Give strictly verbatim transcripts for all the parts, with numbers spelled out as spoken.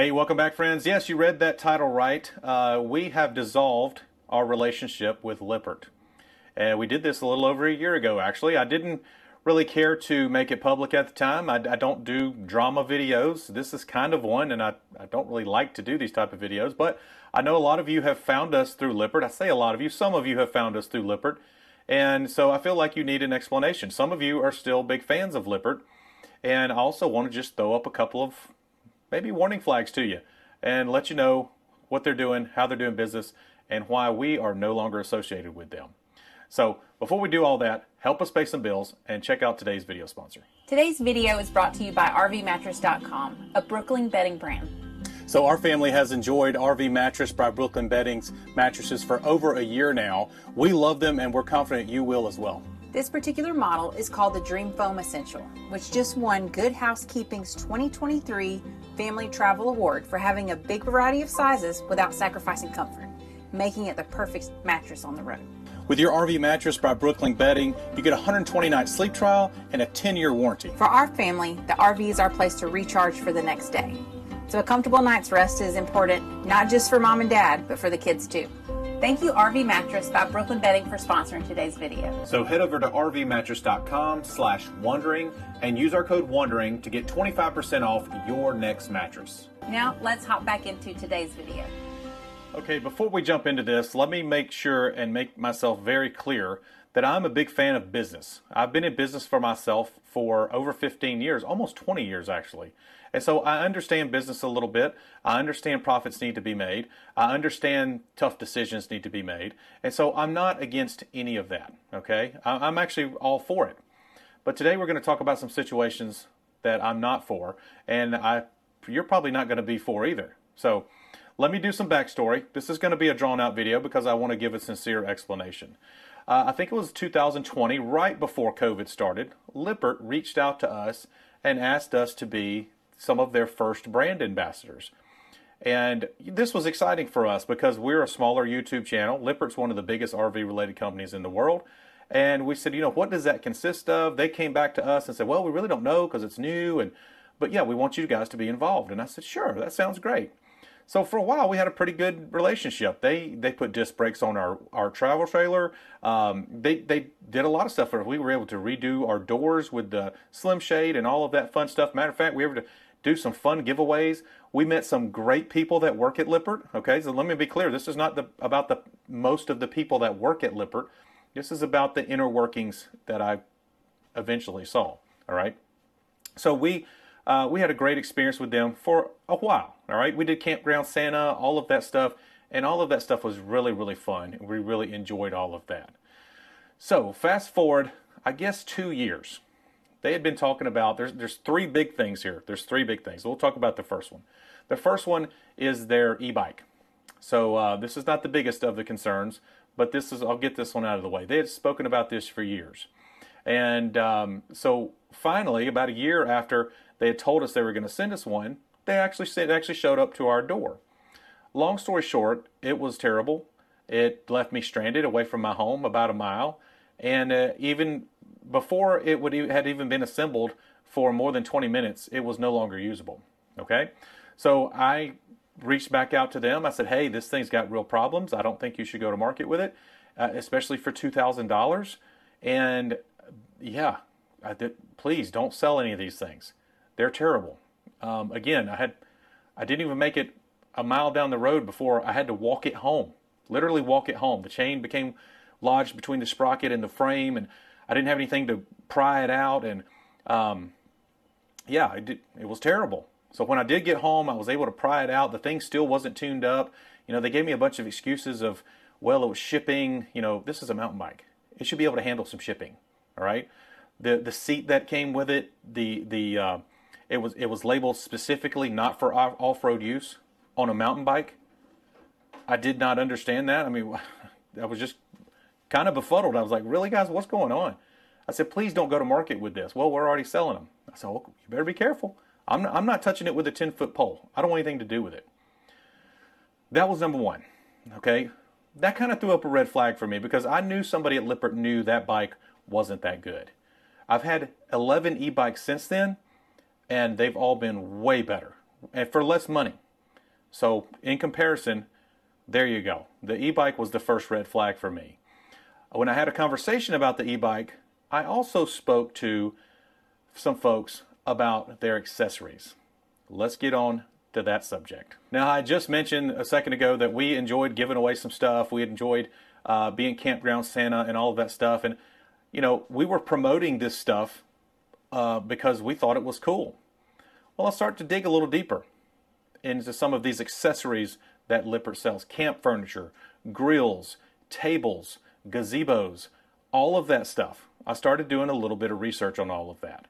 Hey, welcome back, friends. Yes, you read that title right. Uh, we have dissolved our relationship with Lippert. And we did this a little over a year ago, actually. I didn't really care to make it public at the time. I, I don't do drama videos. This is kind of one, and I, I don't really like to do these type of videos, but I know a lot of you have found us through Lippert. I say a lot of you. Some of you have found us through Lippert, and so I feel like you need an explanation. Some of you are still big fans of Lippert, and I also want to just throw up a couple of maybe warning flags to you and let you know what they're doing, how they're doing business, and why we are no longer associated with them. So before we do all that, help us pay some bills and check out today's video sponsor. Today's video is brought to you by R V mattress dot com, a Brooklyn Bedding brand. So our family has enjoyed R V Mattress by Brooklyn Bedding's mattresses for over a year now. We love them and we're confident you will as well. This particular model is called the Dream Foam Essential, which just won Good Housekeeping's twenty twenty-three Family Travel Award for having a big variety of sizes without sacrificing comfort, making it the perfect mattress on the road. With your R V mattress by Brooklyn Bedding, you get a one hundred twenty night sleep trial and a ten year warranty. For our family, the R V is our place to recharge for the next day. So a comfortable night's rest is important, not just for mom and dad, but for the kids too. Thank you, R V Mattress by Brooklyn Bedding, for sponsoring today's video. So head over to R V mattress dot com slash wondering and use our code WONDERING to get twenty-five percent off your next mattress. Now let's hop back into today's video. Okay, before we jump into this, let me make sure and make myself very clear that I'm a big fan of business. I've been in business for myself for over fifteen years, almost twenty years actually. And so I understand business a little bit. I understand profits need to be made. I understand tough decisions need to be made. And so I'm not against any of that, okay? I'm actually all for it. But today we're going to talk about some situations that I'm not for, and I, you're probably not going to be for either. So let me do some backstory. This is going to be a drawn out video because I want to give a sincere explanation. Uh, I think it was two thousand twenty, right before COVID started, Lippert reached out to us and asked us to be some of their first brand ambassadors. And this was exciting for us because we're a smaller YouTube channel. Lippert's one of the biggest R V related companies in the world. And we said, you know, what does that consist of? They came back to us and said, well, we really don't know because it's new. And But yeah, we want you guys to be involved. And I said, sure, that sounds great. So for a while, we had a pretty good relationship. They they put disc brakes on our, our travel trailer. Um, they, they did a lot of stuff for us. We were able to redo our doors with the slim shade and all of that fun stuff. Matter of fact, we were able to do some fun giveaways. We met some great people that work at Lippert. Okay, so let me be clear. This is not the, about the most of the people that work at Lippert. This is about the inner workings that I eventually saw. All right. So we... Uh, we had a great experience with them for a while, all right? We did Campground Santa, all of that stuff, and all of that stuff was really, really fun. We really enjoyed all of that. So fast forward, I guess, two years. They had been talking about, there's, there's three big things here. There's three big things. We'll talk about the first one. The first one is their e-bike. So uh, this is not the biggest of the concerns, but this is, I'll get this one out of the way. They had spoken about this for years. And um, so finally, about a year after they had told us they were going to send us one, they actually sent, actually showed up to our door. Long story short, it was terrible. It left me stranded away from my home about a mile. And uh, even before it would had even been assembled for more than twenty minutes, it was no longer usable. Okay, so I reached back out to them. I said, hey, this thing's got real problems. I don't think you should go to market with it, uh, especially for two thousand dollars. And yeah, I did, please don't sell any of these things. They're terrible. Um, again, I had, I didn't even make it a mile down the road before I had to walk it home. Literally walk it home. The chain became lodged between the sprocket and the frame, and I didn't have anything to pry it out. And um, yeah, it, did, it was terrible. So when I did get home, I was able to pry it out. The thing still wasn't tuned up. You know, they gave me a bunch of excuses of, well, it was shipping. You know, this is a mountain bike. It should be able to handle some shipping. All right. The the seat that came with it, the the uh, it was it was labeled specifically not for off-road use on a mountain bike. I did not understand that. I mean, I was just kind of befuddled. I was like, really, guys, what's going on? I said, please don't go to market with this. Well, we're already selling them. I said, well, you better be careful. I'm not, I'm not touching it with a ten foot pole. I don't want anything to do with it. That was number one. Okay, that kind of threw up a red flag for me because I knew somebody at Lippert knew that bike wasn't that good. I've had eleven e-bikes since then, and they've all been way better and for less money. So in comparison, there you go. The e-bike was the first red flag for me. When I had a conversation about the e-bike, I also spoke to some folks about their accessories. Let's get on to that subject. Now, I just mentioned a second ago that we enjoyed giving away some stuff. We enjoyed uh, being Campground Santa and all of that stuff. And, you know, we were promoting this stuff uh, because we thought it was cool. Well, I'll start to dig a little deeper into some of these accessories that Lippert sells. Camp furniture, grills, tables, gazebos, all of that stuff. I started doing a little bit of research on all of that.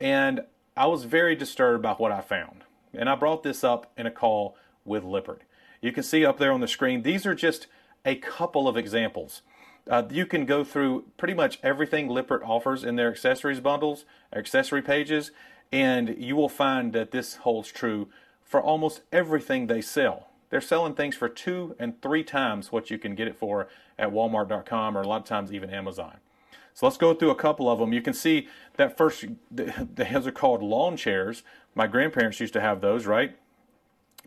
And I was very disturbed by what I found. And I brought this up in a call with Lippert. You can see up there on the screen, these are just a couple of examples. Uh, you can go through pretty much everything Lippert offers in their accessories bundles, accessory pages, and you will find that this holds true for almost everything they sell. They're selling things for two and three times what you can get it for at walmart dot com or a lot of times even Amazon. So let's go through a couple of them. You can see that first, those are called lawn chairs. My grandparents used to have those, right?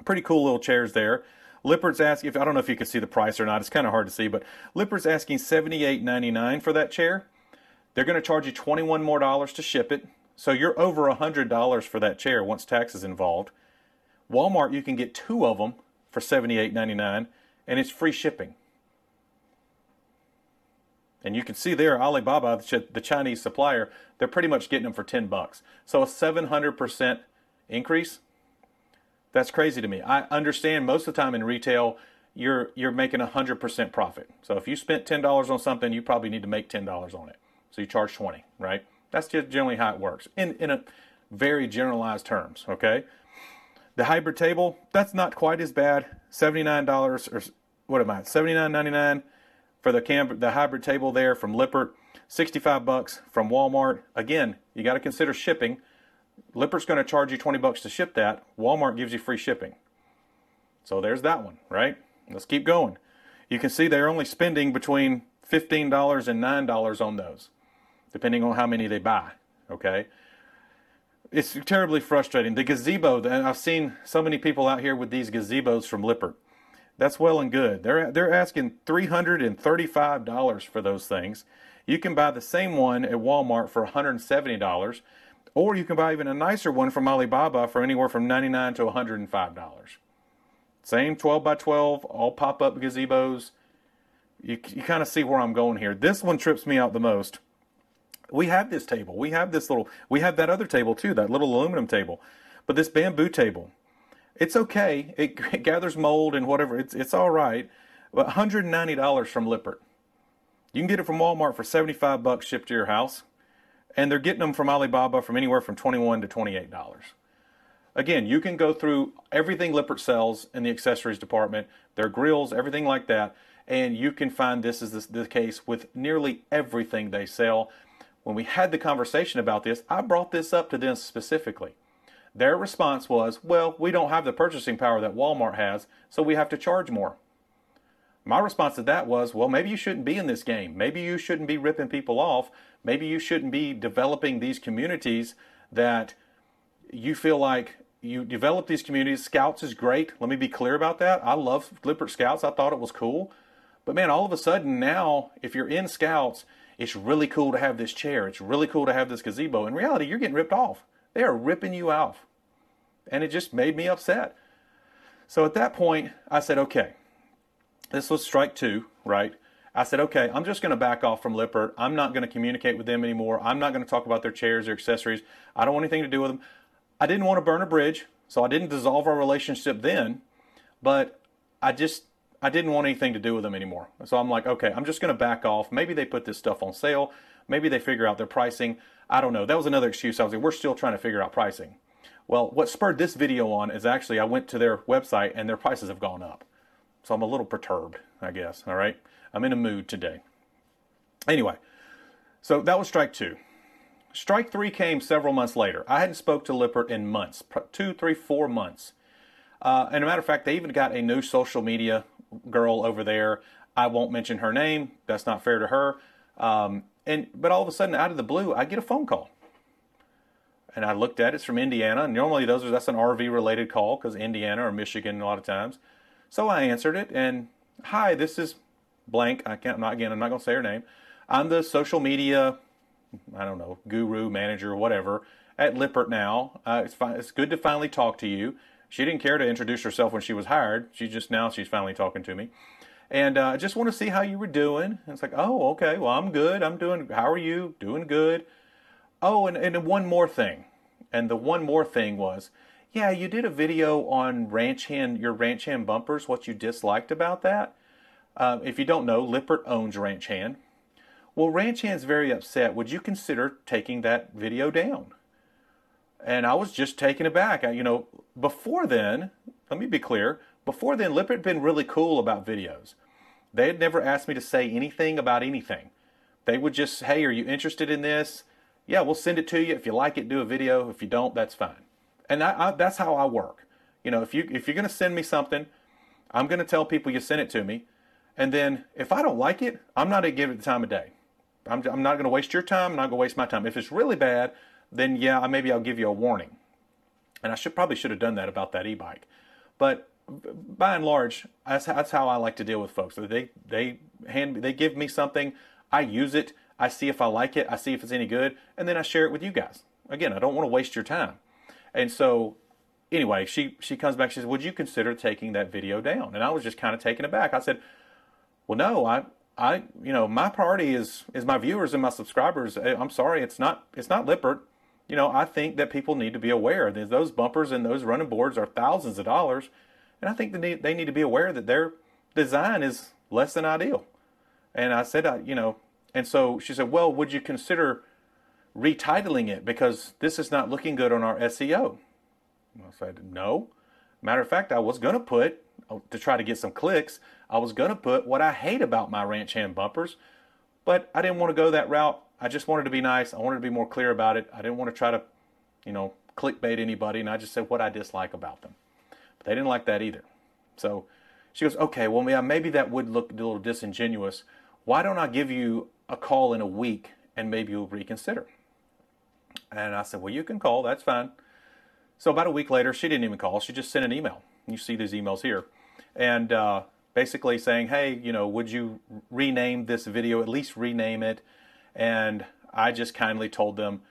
Pretty cool little chairs there. Lippert's asking, if, I don't know if you can see the price or not. It's kind of hard to see, but Lippert's asking seventy-eight ninety-nine for that chair. They're going to charge you twenty-one dollars more to ship it. So you're over one hundred dollars for that chair once tax is involved. Walmart, you can get two of them for seventy-eight ninety-nine, and it's free shipping. And you can see there, Alibaba, the Chinese supplier, they're pretty much getting them for ten bucks. So a seven hundred percent increase. That's crazy to me. I understand most of the time in retail, you're you're making a one hundred percent profit. So if you spent ten dollars on something, you probably need to make ten dollars on it. So you charge twenty dollars, right? That's just generally how it works in, in a very generalized terms, okay? The hybrid table, that's not quite as bad. seventy-nine dollars or what am I, seventy-nine ninety-nine. For the cam the hybrid table there from Lippert, sixty-five bucks from Walmart. Again, you got to consider shipping. Lippert's going to charge you twenty bucks to ship that. Walmart gives you free shipping. So there's that one, right? Let's keep going. You can see they're only spending between fifteen dollars and nine dollars on those, depending on how many they buy, okay? It's terribly frustrating. The gazebo, I've seen so many people out here with these gazebos from Lippert. That's well and good. They're, they're asking three hundred thirty-five dollars for those things. You can buy the same one at Walmart for one hundred seventy dollars, or you can buy even a nicer one from Alibaba for anywhere from ninety-nine dollars to one hundred five dollars. Same twelve by twelve, all pop-up gazebos. You, you kind of see where I'm going here. This one trips me out the most. We have this table. We have this little, we have that other table too, that little aluminum table. But this bamboo table, it's okay. It, it gathers mold and whatever. It's, it's all right. But one hundred ninety dollars from Lippert. You can get it from Walmart for seventy-five bucks shipped to your house. And they're getting them from Alibaba from anywhere from twenty-one dollars to twenty-eight dollars. Again, you can go through everything Lippert sells in the accessories department, their grills, everything like that. And you can find this is the, the case with nearly everything they sell. When we had the conversation about this, I brought this up to them specifically. Their response was, well, we don't have the purchasing power that Walmart has, so we have to charge more. My response to that was, well, maybe you shouldn't be in this game. Maybe you shouldn't be ripping people off. Maybe you shouldn't be developing these communities that you feel like you develop these communities. Scouts is great. Let me be clear about that. I love Lippert Scouts. I thought it was cool. But man, all of a sudden now, if you're in Scouts, it's really cool to have this chair. It's really cool to have this gazebo. In reality, you're getting ripped off. They are ripping you off. And it just made me upset. So at that point, I said, okay, this was strike two, right? I said, okay, I'm just going to back off from Lippert. I'm not going to communicate with them anymore. I'm not going to talk about their chairs or accessories. I don't want anything to do with them. I didn't want to burn a bridge, so I didn't dissolve our relationship then, but I just, I didn't want anything to do with them anymore. So I'm like, okay, I'm just going to back off. Maybe they put this stuff on sale. Maybe they figure out their pricing. I don't know. That was another excuse. I was like, we're still trying to figure out pricing. Well, what spurred this video on is actually I went to their website and their prices have gone up. So I'm a little perturbed, I guess. All right. I'm in a mood today. Anyway, so that was strike two. Strike three came several months later. I hadn't spoke to Lippert in months, two, three, four months. Uh, and a matter of fact, they even got a new social media girl over there. I won't mention her name. That's not fair to her. Um, and but all of a sudden, out of the blue, I get a phone call. and I looked at it. It's from Indiana. And normally those are, that's an R V related call because Indiana or Michigan a lot of times. So I answered it, and hi, this is blank. I can't, I'm not, again, I'm not going to say her name. I'm the social media, I don't know, guru, manager, whatever, at Lippert now. Uh, it's, fine, it's good to finally talk to you. She didn't care to introduce herself when she was hired. She just, now she's finally talking to me. And I uh, just want to see how you were doing. And it's like, oh, okay, well, I'm good. I'm doing, how are you? Doing good. Oh, and, and one more thing. And the one more thing was, yeah, you did a video on Ranch Hand, your Ranch Hand bumpers, what you disliked about that. Uh, if you don't know, Lippert owns Ranch Hand. Well, Ranch Hand's very upset. Would you consider taking that video down? And I was just taken aback. I, you know, before then, let me be clear, before then, Lippert had been really cool about videos. They had never asked me to say anything about anything. They would just, hey, are you interested in this? Yeah, we'll send it to you. If you like it, do a video. If you don't, that's fine. And I, I, that's how I work. You know, if, you, if you're going to send me something, I'm going to tell people you sent it to me. And then if I don't like it, I'm not going to give it the time of day. I'm, I'm not going to waste your time. I'm not going to waste my time. If it's really bad, then yeah, maybe I'll give you a warning. And I should probably should have done that about that e-bike. But by and large, that's, that's how I like to deal with folks. They, they, hand, they give me something. I use it. I see if I like it. I see if it's any good. And then I share it with you guys. Again, I don't want to waste your time. And so anyway, she, she comes back. She says, would you consider taking that video down? And I was just kind of taken aback. I said, well, no, I... I, you know, my priority is, is my viewers and my subscribers. I'm sorry, it's not, it's not Lippert. You know, I think that people need to be aware that those bumpers and those running boards are thousands of dollars. And I think they need, they need to be aware that their design is less than ideal. And I said, I, you know, and so she said, well, would you consider retitling it? Because this is not looking good on our S E O. I said, no. Matter of fact, I was going to put, to try to get some clicks, I was going to put what I hate about my Ranch Hand bumpers, but I didn't want to go that route. I just wanted to be nice. I wanted to be more clear about it. I didn't want to try to, you know, clickbait anybody, and I just said what I dislike about them. But they didn't like that either. So she goes, okay, well, yeah, maybe that would look a little disingenuous. Why don't I give you a call in a week, and maybe you'll reconsider? And I said, well, you can call. That's fine. So about a week later, she didn't even call. She just sent an email. You see these emails here. And uh, basically saying, hey, you know, would you rename this video, at least rename it? And I just kindly told them,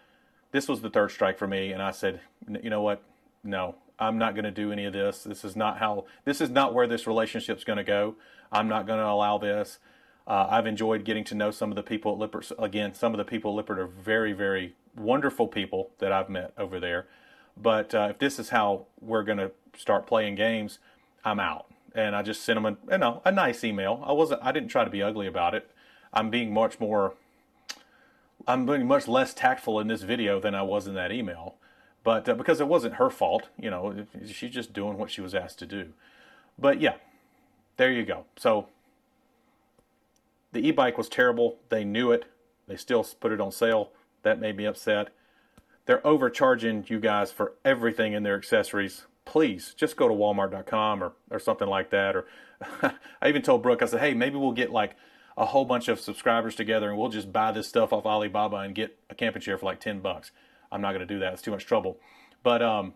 this was the third strike for me. And I said, you know what? No, I'm not going to do any of this. This is not how, this is not where this relationship's going to go. I'm not going to allow this. Uh, I've enjoyed getting to know some of the people at Lippert. Again, some of the people at Lippert are very, very wonderful people that I've met over there. But uh, if this is how we're going to start playing games, I'm out. And I just sent them a, you know, a nice email. I wasn't, I didn't try to be ugly about it. I'm being much more, I'm being much less tactful in this video than I was in that email. But uh, because it wasn't her fault, you know, she's just doing what she was asked to do. But yeah, there you go. So the e-bike was terrible. They knew it. They still put it on sale. That made me upset. They're overcharging you guys for everything in their accessories. Please, just go to walmart dot com or, or something like that. Or I even told Brooke, I said, hey, maybe we'll get like a whole bunch of subscribers together and we'll just buy this stuff off Alibaba and get a camping chair for like ten bucks. I'm not going to do that. It's too much trouble. But um,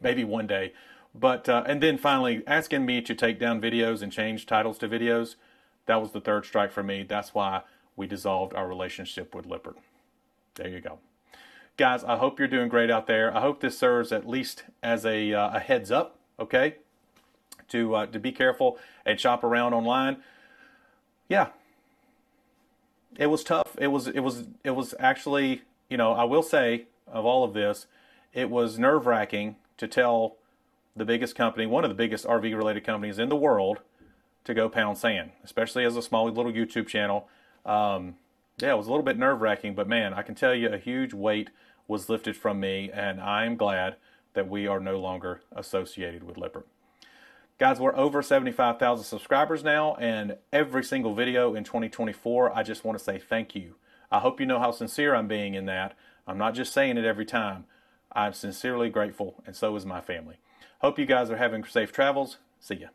maybe one day. But uh, and then finally, asking me to take down videos and change titles to videos, that was the third strike for me. That's why we dissolved our relationship with Lippert. There you go. Guys, I hope you're doing great out there. I hope this serves at least as a, uh, a heads up, okay, to uh, to be careful and shop around online. Yeah, it was tough. It was it was it was actually, you know, I will say of all of this, it was nerve-wracking to tell the biggest company, one of the biggest R V-related companies in the world, to go pound sand, especially as a small little YouTube channel. Um, yeah, it was a little bit nerve-wracking, but man, I can tell you a huge weight was lifted from me, and I'm glad that we are no longer associated with Lippert. Guys, we're over seventy-five thousand subscribers now, and every single video in twenty twenty-four, I just want to say thank you. I hope you know how sincere I'm being in that. I'm not just saying it every time. I'm sincerely grateful, and so is my family. Hope you guys are having safe travels. See ya.